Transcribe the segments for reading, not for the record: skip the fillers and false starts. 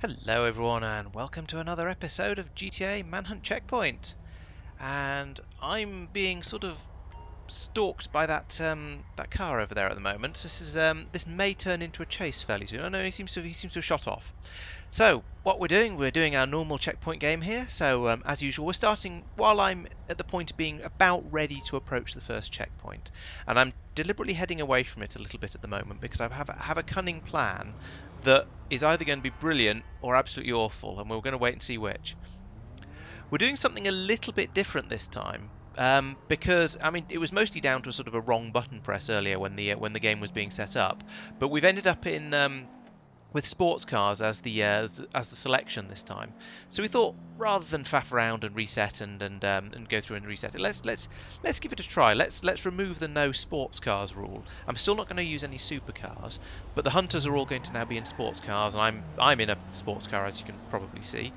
Hello everyone and welcome to another episode of GTA Manhunt Checkpoint. And I'm being sort of stalked by that car over there at the moment. This is this may turn into a chase fairly soon. I know he seems to have shot off. So what we're doing our normal checkpoint game here. So as usual, we're starting while I'm at the point of being about ready to approach the first checkpoint, and I'm deliberately heading away from it a little bit at the moment because I have a cunning plan that is either going to be brilliant or absolutely awful, and we're going to wait and see which. We're doing something a little bit different this time because, I mean, it was mostly down to a sort of a wrong button press earlier when the game was being set up, but we've ended up in with sports cars as the selection this time. So we thought, rather than faff around and reset and go through and reset it, let's give it a try. Let's remove the no sports cars rule. I'm still not going to use any supercars, but the hunters are all going to now be in sports cars, and I'm in a sports car, as you can probably see.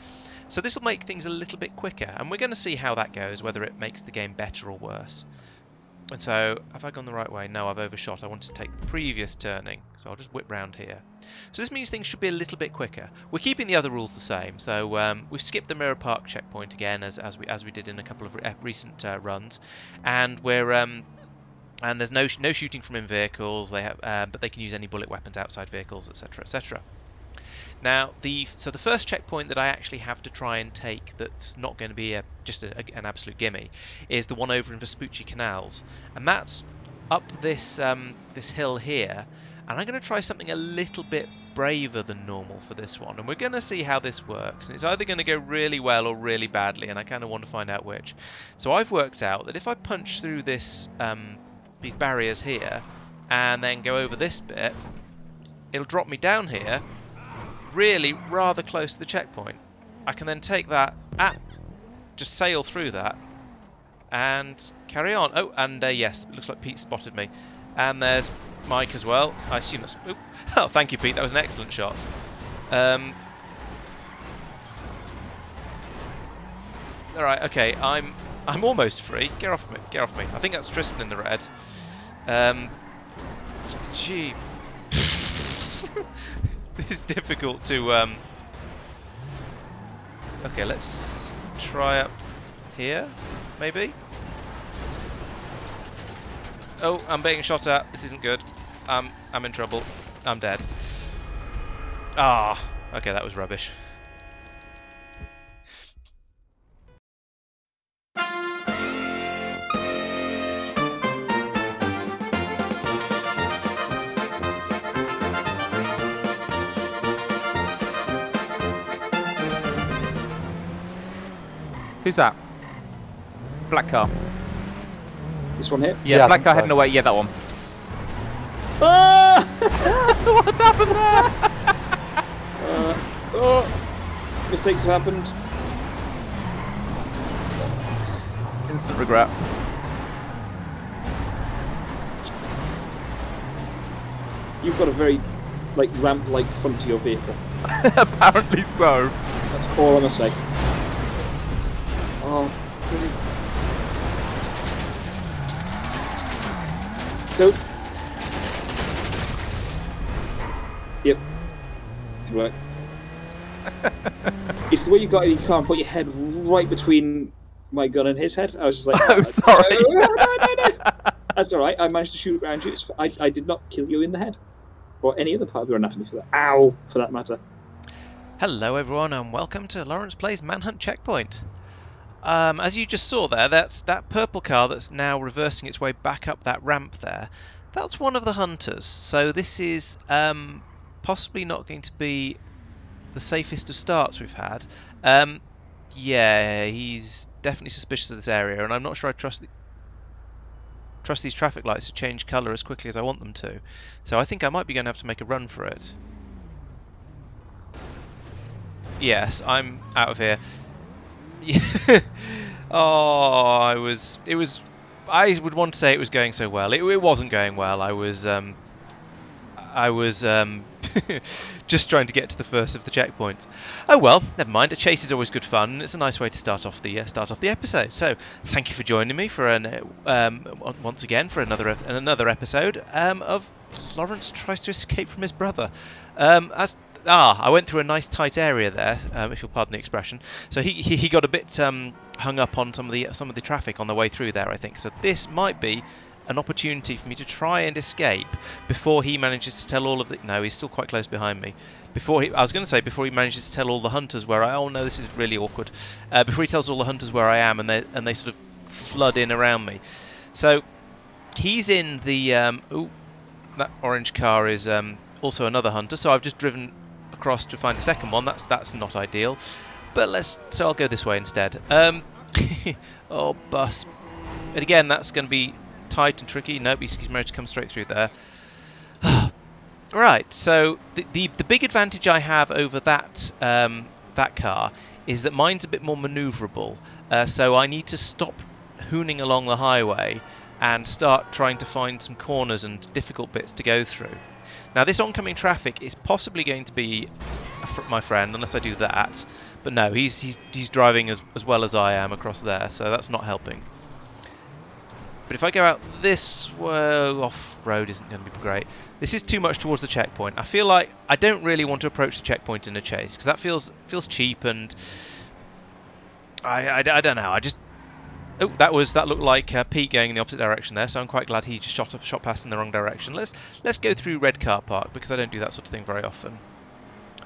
So this will make things a little bit quicker, and we're going to see how that goes, whether it makes the game better or worse. And so, have I gone the right way? No, I've overshot. I want to take the previous turning, so I'll just whip round here. So this means things should be a little bit quicker. We're keeping the other rules the same, so we've skipped the Mirror Park checkpoint again, as we did in a couple of recent runs, and we're and there's no shooting from in vehicles. They have, but they can use any bullet weapons outside vehicles, etc., etc. Now, so the first checkpoint that I actually have to try and take that's not going to be just an absolute gimme is the one over in Vespucci Canals, and that's up this this hill here. And I'm going to try something a little bit braver than normal for this one, and we're going to see how this works. And it's either going to go really well or really badly, and I kind of want to find out which. So I've worked out that if I punch through this these barriers here and then go over this bit, it'll drop me down here, really rather close to the checkpoint. I can then take that, just sail through that and carry on. Oh, and yes, it looks like Pete spotted me. And there's Mike as well. I assume that's... Oop. Oh, thank you, Pete. That was an excellent shot. All right, okay. I'm almost free. Get off me! Get off me! I think that's Tristan in the red. Gee, this is difficult to. Okay, let's try up here, maybe. Oh, I'm being shot at. This isn't good. I'm in trouble. I'm dead. Ah, okay, that was rubbish. Who's that? Black car. This one here? Yeah, black car heading away. Yeah, that one. Oh! What's happened there? Oh! Mistakes have happened. Instant regret. You've got a very, like, ramp-like front to your vehicle. Apparently so. That's all I'm gonna say. Oh, really? Nope. Yep. Good work. It's the way you got it, you can't put your head right between my gun and his head. I was just like, oh, sorry. No. That's alright, I managed to shoot around you. I did not kill you in the head. Or any other part of your anatomy for that. Ow, for that matter. Hello everyone and welcome to Lawrence Plays Manhunt Checkpoint. As you just saw there, that's that purple car that's now reversing its way back up that ramp there. That's one of the hunters, so this is possibly not going to be the safest of starts we've had. Yeah, he's definitely suspicious of this area, and I'm not sure I trust these traffic lights to change colour as quickly as I want them to. So I think I might be going to have to make a run for it. Yes, I'm out of here. I would want to say it was going so well. It wasn't going well. I was just trying to get to the first of the checkpoints. Oh well, never mind. A chase is always good fun. It's a nice way to start off the episode. So thank you for joining me for once again for another episode of Lawrence Tries to Escape from His Brother. As I went through a nice tight area there, if you'll pardon the expression. So he got a bit hung up on some of the traffic on the way through there, I think. So this might be an opportunity for me to try and escape before he manages to tell all of the... No, he's still quite close behind me. Before he manages to tell all the hunters where I... Oh no, this is really awkward. Before he tells all the hunters where I am, and they sort of flood in around me. So he's in the... ooh, that orange car is also another hunter. So I've just driven across to find a second one. That's not ideal. But let's... So I'll go this way instead. Oh, bus. And again, that's going to be tight and tricky. Nope, he's managed to come straight through there. Right, so the big advantage I have over that that car is that mine's a bit more manoeuvrable, so I need to stop hooning along the highway and start trying to find some corners and difficult bits to go through. Now this oncoming traffic is possibly going to be my friend unless I do that, but no, he's driving as well as I am across there, so that's not helping. But if I go out this way, off-road isn't going to be great. This is too much towards the checkpoint. I feel like I don't really want to approach the checkpoint in a chase, because that feels cheap, and I don't know. I just... Oh, that looked like Pete going in the opposite direction there, so I'm quite glad he just shot past in the wrong direction. Let's go through Red Car Park, because I don't do that sort of thing very often.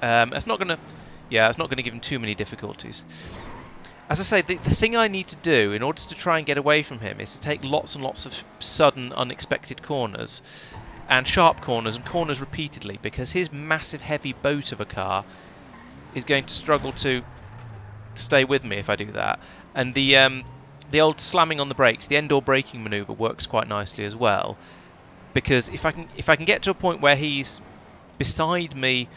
It's not going to give him too many difficulties. As I say, the thing I need to do in order to try and get away from him is to take lots and lots of sudden, unexpected corners, and sharp corners, and corners repeatedly, because his massive, heavy boat of a car is going to struggle to stay with me if I do that. And the old slamming on the brakes, the end-door braking manoeuvre, works quite nicely as well, because if I can get to a point where he's beside me,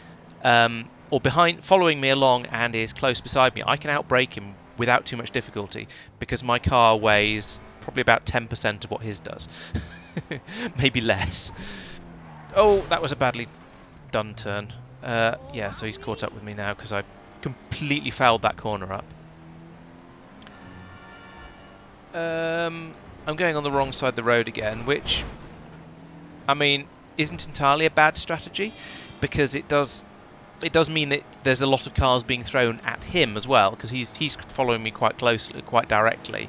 or behind, following me along, and is close beside me, I can outbrake him without too much difficulty, because my car weighs probably about 10% of what his does. Maybe less. Oh, that was a badly done turn. Yeah, so he's caught up with me now because I completely fouled that corner up. I'm going on the wrong side of the road again, which, I mean, isn't entirely a bad strategy, because it does mean that there's a lot of cars being thrown at him as well, because he's following me quite closely, quite directly.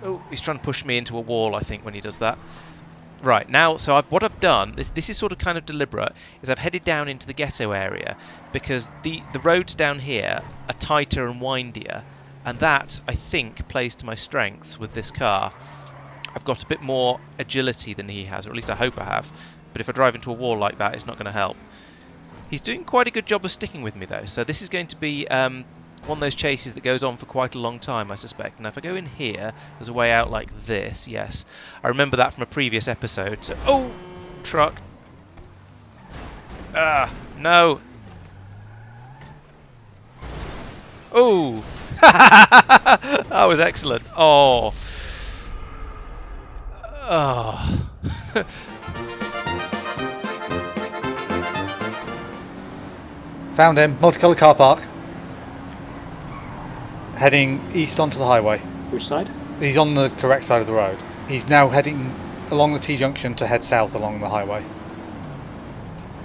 Oh, he's trying to push me into a wall, I think, when he does that. Right, now, so what I've done, this is sort of kind of deliberate, is I've headed down into the ghetto area, because the roads down here are tighter and windier, and that, I think, plays to my strengths with this car. I've got a bit more agility than he has, or at least I hope I have, but if I drive into a wall like that, it's not going to help. He's doing quite a good job of sticking with me, though, so this is going to be one of those chases that goes on for quite a long time, I suspect. Now, if I go in here, there's a way out like this, yes. I remember that from a previous episode. So, oh! Truck! Ah! No! Oh! That was excellent! Oh! Oh! Found him, multicolour car park. Heading east onto the highway. Which side? He's on the correct side of the road. He's now heading along the T-junction to head south along the highway.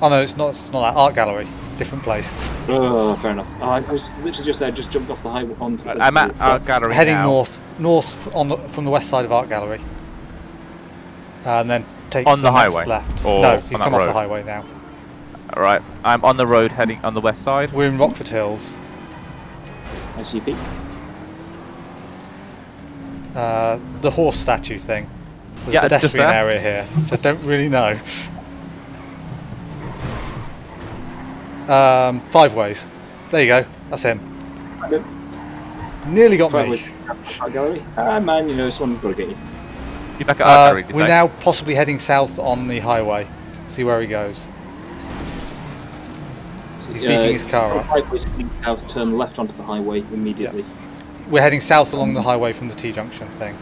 Oh no, it's not that. Art Gallery. Different place. Oh, fair enough. Oh, I was literally just there, just jumped off the highway onto the... I'm at Art Gallery heading now. North from the west side of Art Gallery. And then take on the highway. Left. Or no, he's come off the highway now. Alright, I'm on the road heading on the west side. We're in Rockford Hills. I see Pete. The horse statue thing. There's a pedestrian area here, which I don't really know. 5 ways. There you go, that's him. Good. Nearly got me. Ah man, you know this one's got to get you. You're back at our gallery, we're now possibly heading south on the highway. See where he goes. He's beating his car up. Turn left onto the highway immediately. Yeah. We're heading south along the highway from the T-junction thing.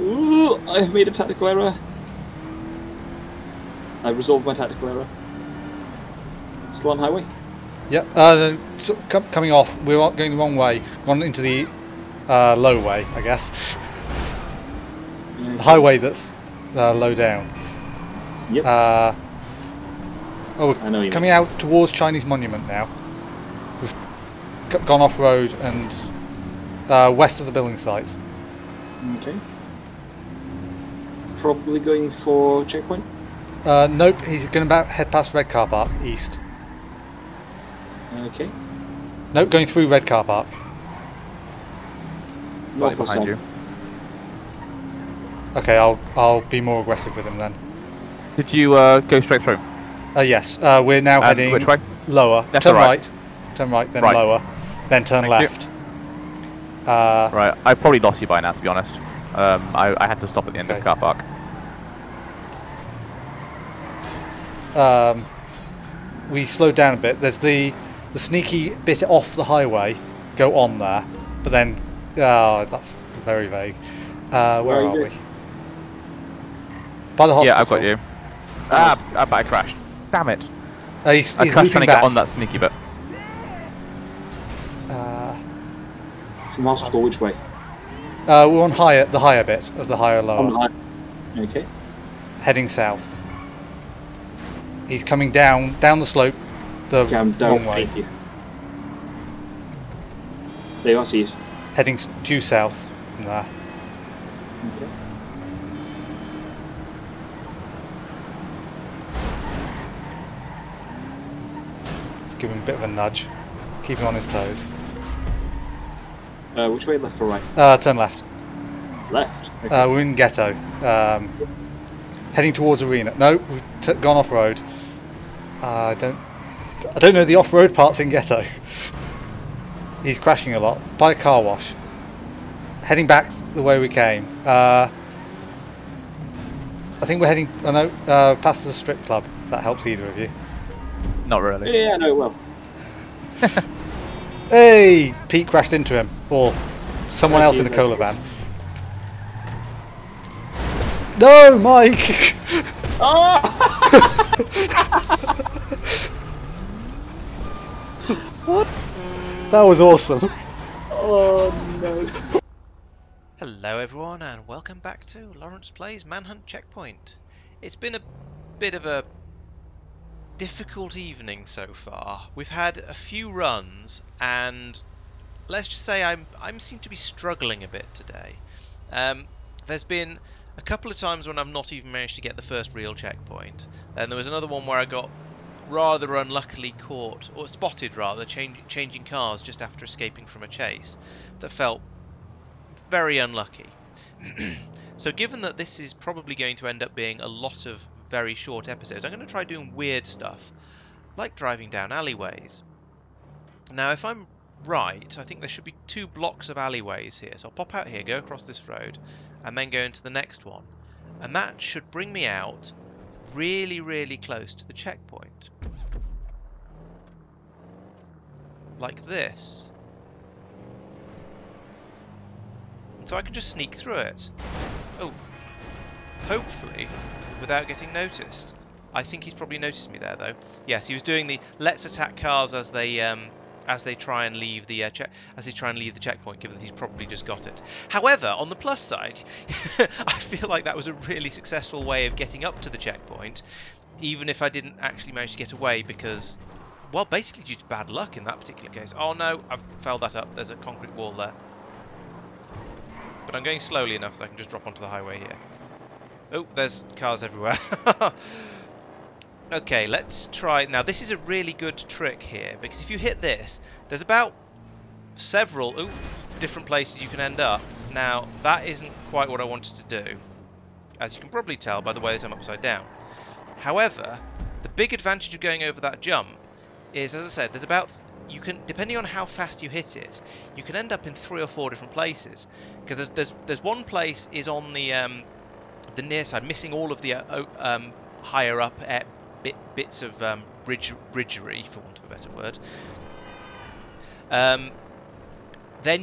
Ooh, I have made a tactical error. I've resolved my tactical error. Still on highway? Yeah, so coming off, we're going the wrong way. Gone into the low way, I guess. The highway that's low down. Yep. Oh, we're coming out towards Chinese Monument now. We've gone off-road and west of the building site. Okay. Probably going for checkpoint? Nope, he's going to head past Red Car Park, east. Okay. Nope, going through Red Car Park. Right behind you. Okay, I'll be more aggressive with him then. Did you go straight through? Yes, we're now heading which way? Lower. Left turn right. Turn right, then right. Lower, then turn left. Right, I probably lost you by now, to be honest. I had to stop at the end of the car park. We slowed down a bit. There's the sneaky bit off the highway. Go on there, but then that's very vague. Where are we? By the hospital. Yeah, I've got you. Ah, I crashed. Damn it! I crashed trying to get on that sneaky bit. From hospital, which way? We're on higher, the higher bit of the higher lower. On high. Okay. Heading south. He's coming down the slope, the wrong way. There I see you. Heading due south from there. Okay. Let's give him a bit of a nudge. Keep him on his toes. Which way, left or right? Turn left. Left? Okay. We're in ghetto. Heading towards arena. No, we've gone off-road. I don't know the off-road parts in ghetto. He's crashing a lot. By a car wash. Heading back the way we came. I think we're heading past the strip club. If that helps either of you. Not really. Yeah, no, it will. Hey! Pete crashed into him. Or someone else in a cola van. No, Mike! What? That was awesome. Oh no. Hello everyone and welcome back to Lawrence Plays Manhunt Checkpoint. It's been a bit of a difficult evening so far. We've had a few runs and let's just say I seem to be struggling a bit today. There's been a couple of times when I've not even managed to get the first real checkpoint. Then there was another one where I got rather unluckily caught, or spotted rather, changing cars just after escaping from a chase. That felt very unlucky. So given that this is probably going to end up being a lot of very short episodes, I'm going to try doing weird stuff like driving down alleyways. Now if I'm right, I think there should be two blocks of alleyways here, so I'll pop out here, go across this road and then go into the next one, and that should bring me out really really close to the checkpoint like this, and so I can just sneak through it, hopefully without getting noticed. I think he's probably noticed me there though. Yes, he was doing the let's attack cars as they try and leave the checkpoint, given that he's probably just got it. However, on the plus side, I feel like that was a really successful way of getting up to the checkpoint, even if I didn't actually manage to get away because, well, basically due to bad luck in that particular case. Oh no, I've fouled that up. There's a concrete wall there. But I'm going slowly enough that I can just drop onto the highway here. Oh, there's cars everywhere. Okay, let's try. Now, this is a really good trick here, because if you hit this, there's about several different places you can end up. Now, that isn't quite what I wanted to do, as you can probably tell by the way that I'm upside down. However, the big advantage of going over that jump is, as I said, there's about... You can, depending on how fast you hit it, you can end up in 3 or 4 different places. Because there's one place is on the near side, missing all of the higher up bits of bridgery, for want of a better word. Then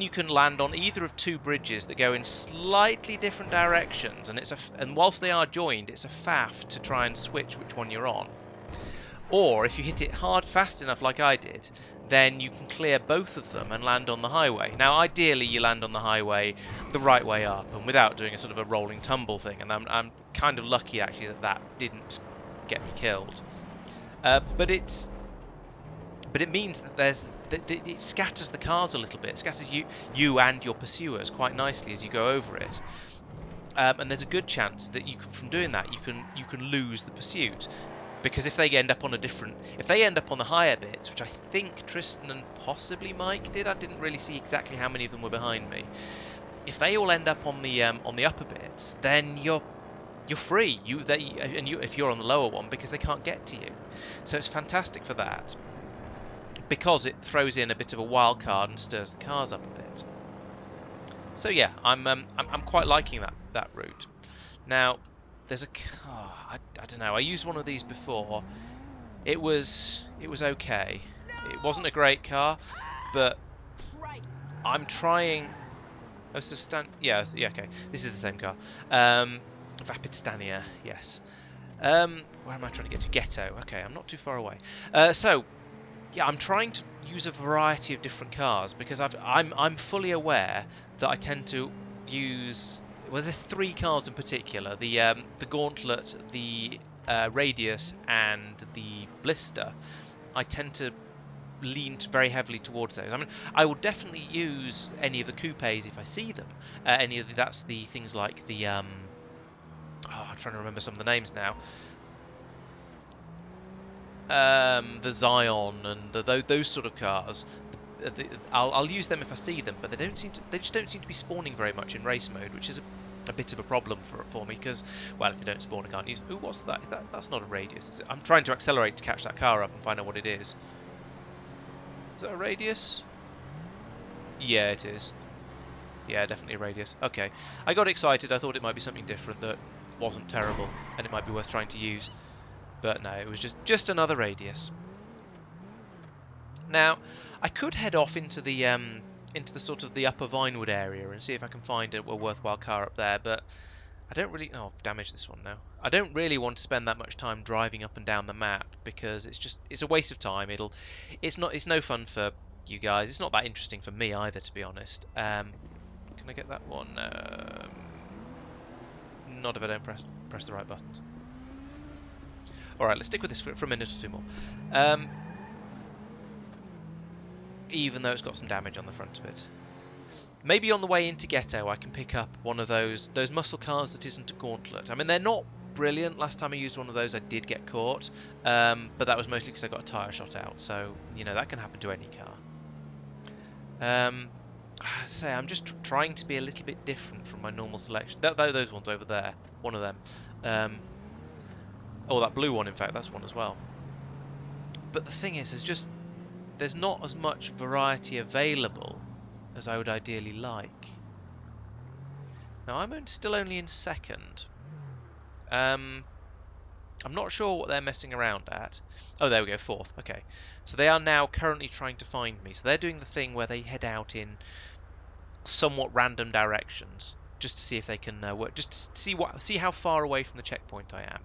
you can land on either of 2 bridges that go in slightly different directions, and whilst they are joined, it's a faff to try and switch which one you're on. Or if you hit it hard fast enough, like I did, then you can clear both of them and land on the highway. Now, ideally, you land on the highway the right way up and without doing a sort of a rolling tumble thing. And I'm kind of lucky, actually, that didn't get me killed. But it means that it scatters the cars a little bit. It scatters you and your pursuers quite nicely as you go over it. And there's a good chance that you can, from doing that, you can lose the pursuit, because if they end up on a different, if they end up on the higher bits, which I think Tristan and possibly Mike did, I didn't really see exactly how many of them were behind me. If they all end up on the upper bits, then you're free. If you're on the lower one, because they can't get to you. So it's fantastic for that, because it throws in a bit of a wild card and stirs the cars up a bit. So yeah, I'm quite liking that route. Now there's a car. I don't know. I used one of these before. It was okay. It wasn't a great car, but I'm trying. Oh, yeah, okay. This is the same car. Vapidstania, yes. Where am I trying to get to? Ghetto. Okay, I'm not too far away. So, yeah, I'm trying to use a variety of different cars, because I'm fully aware that I tend to use... Well, there's three cars in particular. The Gauntlet, the Radius, and the Blister. I tend to lean very heavily towards those. I mean, I will definitely use any of the coupes if I see them. That's the things like the I'm trying to remember some of the names now. The Zion and those sort of cars. I'll use them if I see them, but they just don't seem to be spawning very much in race mode, which is a bit of a problem for me, because, well, if they don't spawn, I can't use. Ooh, what's that? That's not a Radius, is it? I'm trying to accelerate to catch that car up and find out what it is. Is that a Radius? Yeah, it is. Yeah, definitely a Radius. Okay. I got excited. I thought it might be something different that wasn't terrible and it might be worth trying to use. But no, it was just another Radius. Now, I could head off into the sort of the upper Vinewood area and see if I can find a worthwhile car up there, but I don't really... Oh, I've damaged this one now. I don't really want to spend that much time driving up and down the map, because it's a waste of time. It's no fun for you guys. It's not that interesting for me either, to be honest. Can I get that one? Not if I don't press the right buttons. All right, let's stick with this for a minute or two more. Even though it's got some damage on the front of it. Maybe on the way into Ghetto I can pick up one of those muscle cars that isn't a Gauntlet. I mean, they're not brilliant. Last time I used one of those I did get caught, but that was mostly because I got a tyre shot out, so, you know, that can happen to any car. I'm just trying to be a little bit different from my normal selection. Those ones over there, one of them. Oh, that blue one, in fact, that's one as well. But the thing is just there's not as much variety available as I would ideally like. Now I'm still only in second. I'm not sure what they're messing around at. Oh, there we go, fourth. Okay, so they are now currently trying to find me. So they're doing the thing where they head out in somewhat random directions just to see if they can work, just to see how far away from the checkpoint I am,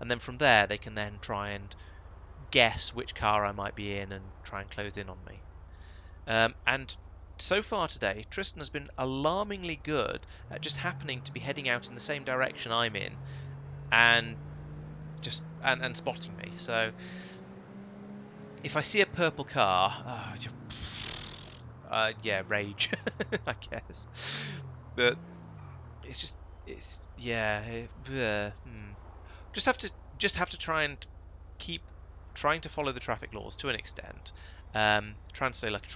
and then from there they can then try and guess which car I might be in and try and close in on me. And so far today, Tristan has been alarmingly good at just happening to be heading out in the same direction I'm in, and just and spotting me. So if I see a purple car, yeah, rage, I guess. But just have to try and keep trying to follow the traffic laws to an extent. Try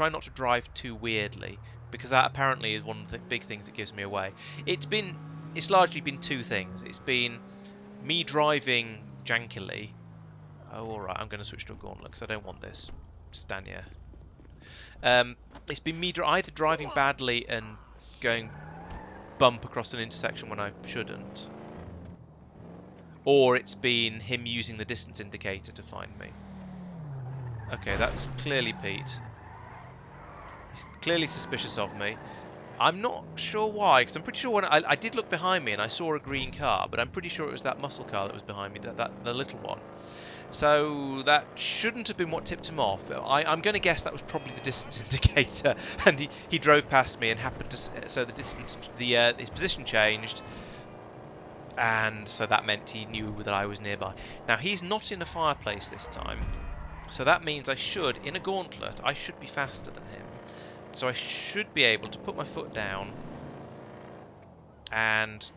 not to drive too weirdly, because that apparently is one of the big things that gives me away. It's largely been two things. It's been me driving jankily. Oh, all right, I'm going to switch to a Gauntlet because I don't want this Stania. It's been me either driving badly and going bump across an intersection when I shouldn't, or it's been him using the distance indicator to find me. Okay, that's clearly Pete. He's clearly suspicious of me. I'm not sure why, because I'm pretty sure when I did look behind me and I saw a green car, but I'm pretty sure it was that muscle car that was behind me, the little one. So that shouldn't have been what tipped him off. I'm going to guess that was probably the distance indicator, and he drove past me and happened to... So the distance, his position changed, and so that meant he knew that I was nearby. Now he's not in a fireplace this time, so that means I should, in a gauntlet, I should be faster than him. So I should be able to put my foot down and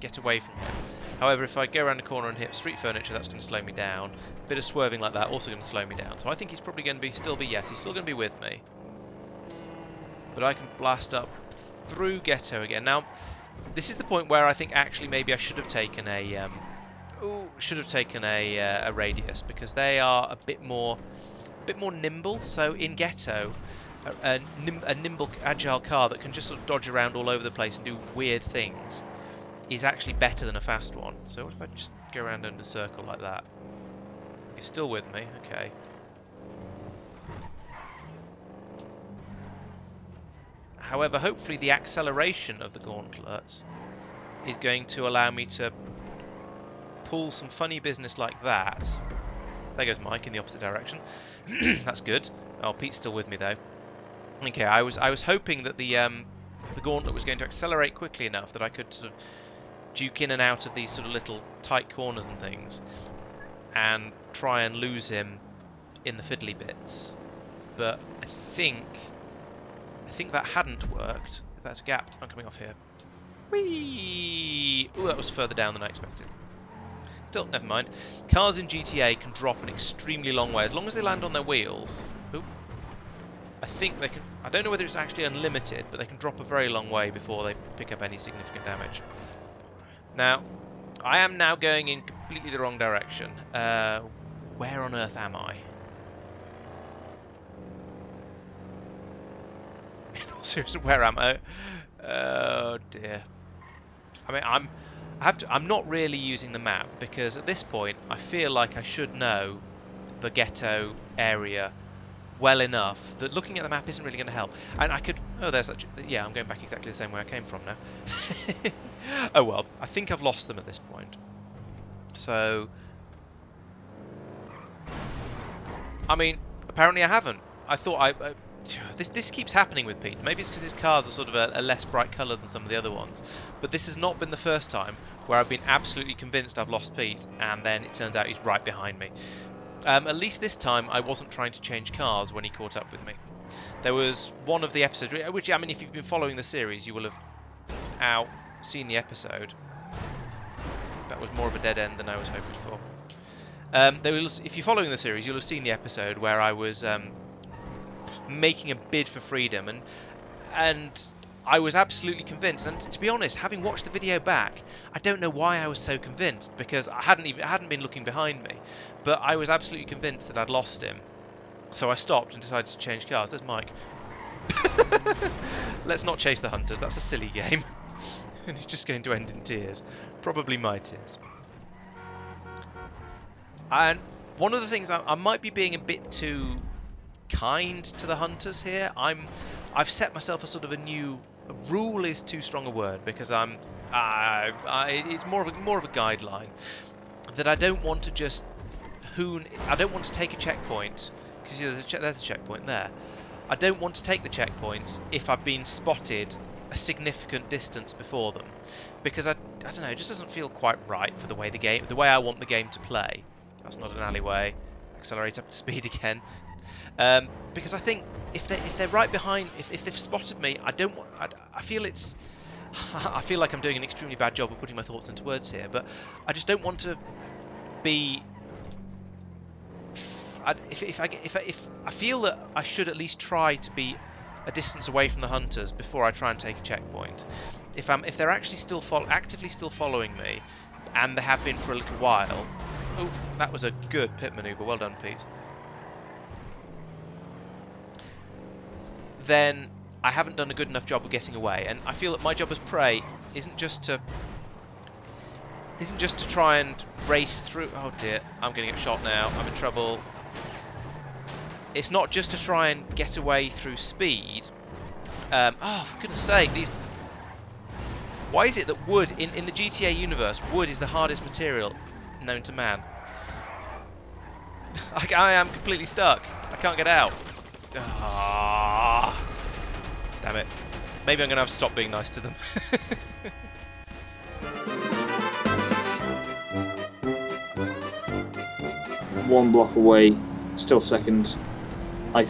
get away from him. However, if I go around the corner and hit street furniture, that's going to slow me down. A bit of swerving like that also going to slow me down. So I think he's probably going to be, yes, he's still going to be with me. But I can blast up through Ghetto again. Now, this is the point where I think actually maybe I should have taken a, a Radius, because they are a bit more nimble. So in Ghetto, a nimble, agile car that can just sort of dodge around all over the place and do weird things is actually better than a fast one. So what if I just go around in a circle like that? He's still with me, okay. However, hopefully the acceleration of the gauntlet is going to allow me to pull some funny business like that. There goes Mike in the opposite direction. That's good. Oh, Pete's still with me though. Okay, I was hoping that the gauntlet was going to accelerate quickly enough that I could sort of duke in and out of these sort of little tight corners and things, and try and lose him in the fiddly bits. But I think that hadn't worked. If that's a gap, I'm coming off here. Whee! Ooh, that was further down than I expected. Still, never mind. Cars in GTA can drop an extremely long way. As long as they land on their wheels... Ooh. I think they can... I don't know whether it's actually unlimited, but they can drop a very long way before they pick up any significant damage. Now, I am now going in completely the wrong direction. Where on earth am I? Seriously, where am I? Oh dear. I mean, I'm not really using the map, because at this point I feel like I should know the Ghetto area well enough that looking at the map isn't really going to help. And I could... Oh, there's that... Yeah, I'm going back exactly the same way I came from now. Oh well, I think I've lost them at this point. So... I mean, apparently I haven't. I thought This keeps happening with Pete. Maybe it's because his cars are sort of a less bright colour than some of the other ones. But this has not been the first time where I've been absolutely convinced I've lost Pete, and then it turns out he's right behind me. At least this time I wasn't trying to change cars when he caught up with me. There was one of the episodes, which, I mean, if you've been following the series, you will have seen the episode. That was more of a dead end than I was hoping for. If you're following the series, you'll have seen the episode where I was... making a bid for freedom, and I was absolutely convinced. And to be honest, having watched the video back, I don't know why I was so convinced, because I hadn't been looking behind me, but I was absolutely convinced that I'd lost him. So I stopped and decided to change cars. There's Mike. Let's not chase the hunters. That's a silly game. And it's just going to end in tears, probably my tears. And one of the things I might be being a bit too kind to the hunters here. I've set myself a sort of a new rule, is too strong a word, because it's more of a guideline that I don't want to just hoon. I don't want to take a checkpoint, because there's a checkpoint there. I don't want to take the checkpoints if I've been spotted a significant distance before them, because I don't know, it just doesn't feel quite right for the way I want the game to play. That's not an alleyway. Accelerate up to speed again. Because I think if they're right behind, if they've spotted me, I don't want... I feel like I'm doing an extremely bad job of putting my thoughts into words here, but I just don't want to be... If I feel that I should at least try to be a distance away from the hunters before I try and take a checkpoint. If they're actually actively still following me, and they have been for a little while... Oh, that was a good pit manoeuvre. Well done, Pete. Then I haven't done a good enough job of getting away, and I feel that my job as prey isn't just to try and race through. Oh dear, I'm going to get shot now. I'm in trouble. It's not just to try and get away through speed. Oh, for goodness' sake, these... Why is it that wood in the GTA universe, wood is the hardest material known to man? I am completely stuck. I can't get out. Oh, damn it. Maybe I'm going to have to stop being nice to them. one block away, still second. I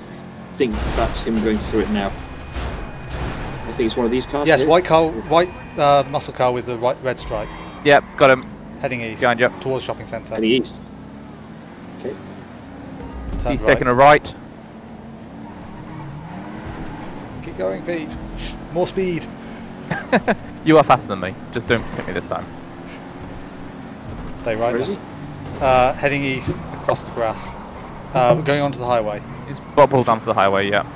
think that's him going through it now. I think it's one of these cars. Yes, white car, white muscle car with the red stripe. Yep, got him. Heading east. Behind you. Towards shopping centre. Heading east. Okay. He's taking a right. Keep going, Pete. More speed. You are faster than me. Just don't hit me this time. Stay right. Heading east across the grass. Going onto the highway. He's bobbled onto the highway, yeah.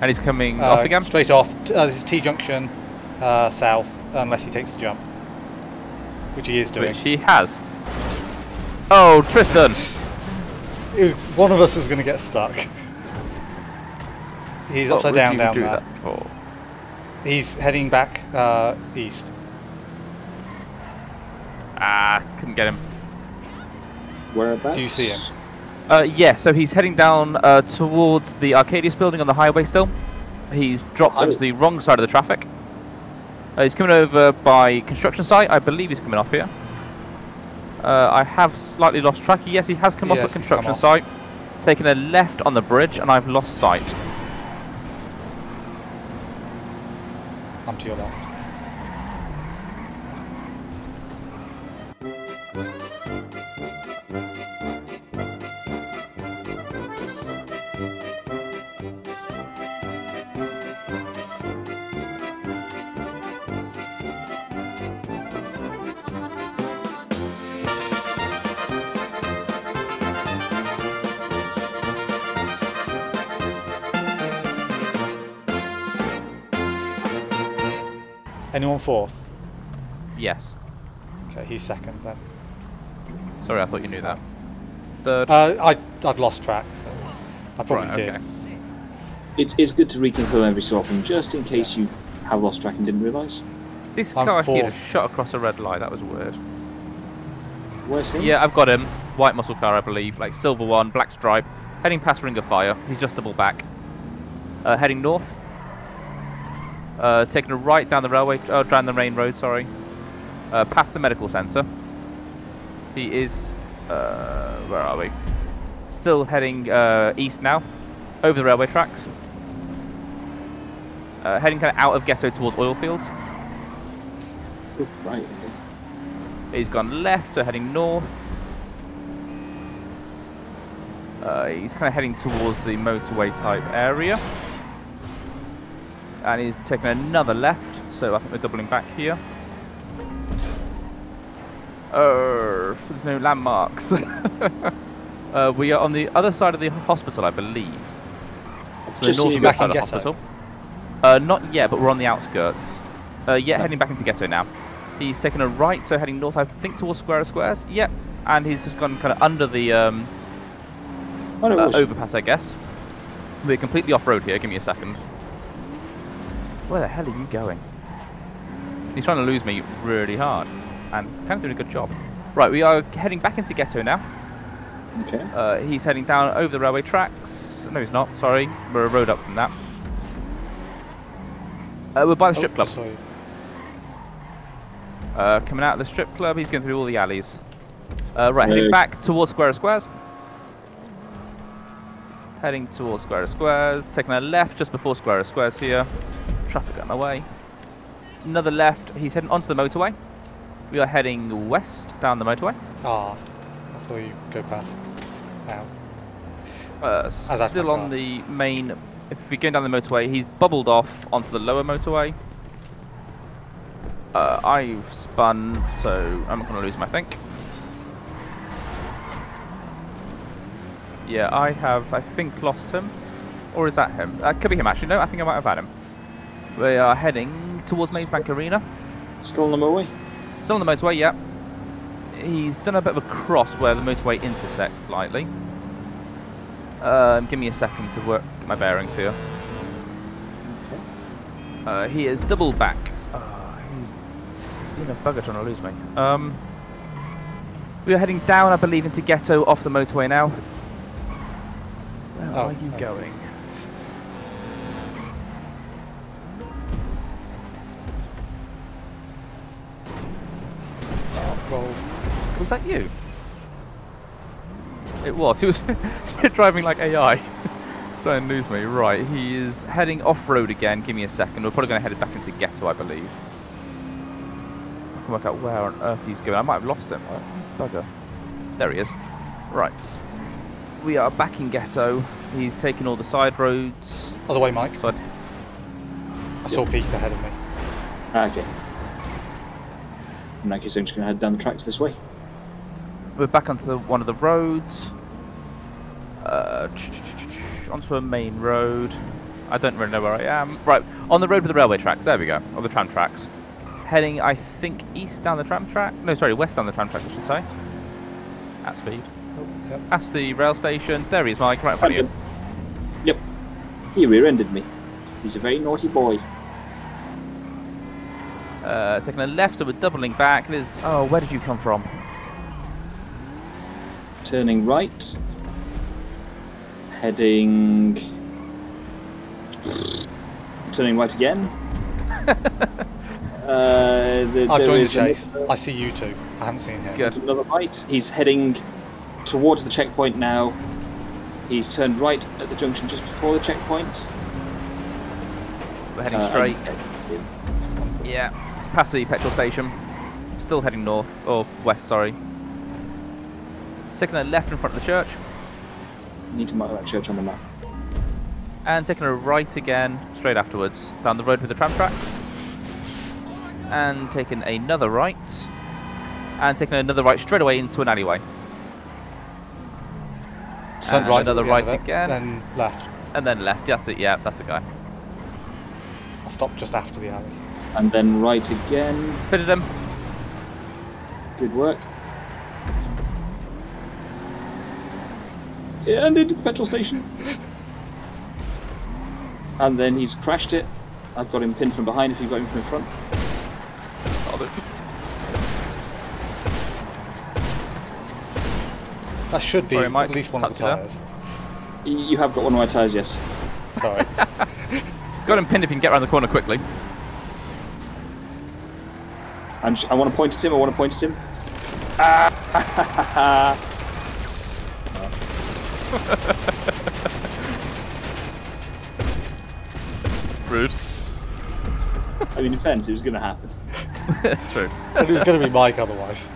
And he's coming off again? Straight off. This is T-junction south, unless he takes a jump. Which he is doing. Which he has. Oh, Tristan! It was, one of us was going to get stuck. He's upside down down there. He's heading back east. Ah, couldn't get him. Whereabouts? Do you see him? Yeah, so he's heading down towards the Arcadius building on the highway still. He's dropped onto the wrong side of the traffic. He's coming over by construction site. I believe he's coming off here. I have slightly lost track. Yes, he has come off the construction site. Taken a left on the bridge, and I've lost sight. I'm to your left. Anyone fourth? Yes. Okay, he's second then. Sorry, I thought you knew that. Third? I've lost track, so I probably did. It's good to reconfirm every so often, just in case you have lost track and didn't realise. This car here just shot across a red light, that was weird. Where's he? Yeah, I've got him. White muscle car, I believe. Like silver one, black stripe. Heading past Ring of Fire. He's just double back. Heading north. Taking a right down the railway, down the main road, sorry. Past the medical centre. He is, where are we? Still heading east now, over the railway tracks. Heading kind of out of ghetto towards oil fields. Right. He's gone left, so heading north. He's kind of heading towards the motorway type area. And he's taking another left, so I think we're doubling back here. Oh, there's no landmarks. We are on the other side of the hospital, I believe. So the northern side of the hospital. Not yet, but we're on the outskirts. Heading back into ghetto now. He's taking a right, so heading north, I think, towards Square of Squares. Yep, and he's just gone kind of under the overpass, I guess. We're completely off-road here, give me a second. Where the hell are you going? He's trying to lose me really hard, and kind of doing a good job. Right, we are heading back into ghetto now. Okay. He's heading down over the railway tracks. No, he's not. Sorry, we're a road up from that. We're by the strip club. Sorry. Coming out of the strip club, he's going through all the alleys. Heading back towards Square of Squares. Heading towards Square of Squares. Taking a left just before Square of Squares here. Traffic on the way. Another left. He's heading onto the motorway. We are heading west down the motorway. Ah, I saw you go past. Ow. Still on the main. If we're going down the motorway, he's bubbled off onto the lower motorway. I've spun, so I'm not going to lose him, I think. Yeah, I have, I think, lost him. Or is that him? That could be him, actually. No, I think I might have had him. We are heading towards Maze Bank Arena. Still on the motorway? Still on the motorway, yeah. He's done a bit of a cross where the motorway intersects slightly. Give me a second to work my bearings here. He is double back. He's been a bugger trying to lose me. We are heading down, I believe, into ghetto off the motorway now. Where are you going? Was that you? It was. He was driving like AI. Don't lose me. Right, he is heading off-road again. Give me a second. We're probably going to head back into Ghetto, I believe. I can work out where on earth he's going. I might have lost him. Bugger. There he is. Right. We are back in Ghetto. He's taking all the side roads. Other way, Mike. Side. I saw Pete ahead of me. Okay. Mike is just going to head down the tracks this way. We're back onto one of the roads. Onto a main road. I don't really know where I am. Right, on the road with the railway tracks. There we go. On the tram tracks. Heading, I think, east down the tram track. No, sorry, west down the tram track, I should say. At speed. Oh, yep. That's the rail station. There he is, Mike. Right in front of you. Yep. He rear-ended me. He's a very naughty boy. Taking a left, so we're doubling back. There's... Oh, where did you come from? Turning right. Heading... Turning right again. I've joined the chase. I see you two. I haven't seen him. Good. Another right. He's heading towards the checkpoint now. He's turned right at the junction just before the checkpoint. We're heading straight. Yeah. Past the petrol station. Still heading north. Or west, sorry. Taking a left in front of the church. Need to mark that church on the map. And taking a right again, straight afterwards. Down the road with the tram tracks. And taking another right. And taking another right straight away into an alleyway. Turned right. Another right again. Then left. And then left. That's it, yeah, that's the guy. I stopped just after the alley. And then right again. Fitted him. Good work. Yeah, and into the petrol station. And then he's crashed it. I've got him pinned from behind if you've got him from front. That should be at least one of the tyres. You have got one of my tyres, yes. Sorry. Got him pinned if you can get around the corner quickly. I want to point at him, I want to point at him. Ah! Rude. I mean, in defense, it was going to happen. True. But it was going to be Mike otherwise.